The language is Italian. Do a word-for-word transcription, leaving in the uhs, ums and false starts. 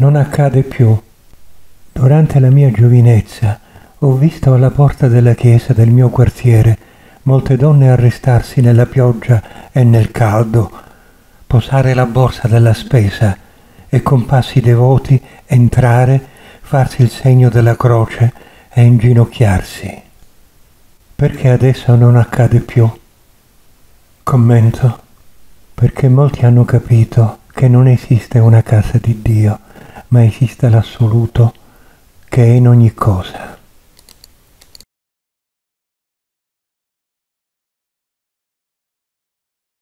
non accade più. Durante la mia giovinezza ho visto alla porta della chiesa del mio quartiere molte donne arrestarsi nella pioggia e nel caldo, posare la borsa della spesa e con passi devoti entrare, farsi il segno della croce e inginocchiarsi. Perché adesso non accade più? Commento: perché molti hanno capito che non esiste una casa di Dio, ma esiste l'assoluto che è in ogni cosa.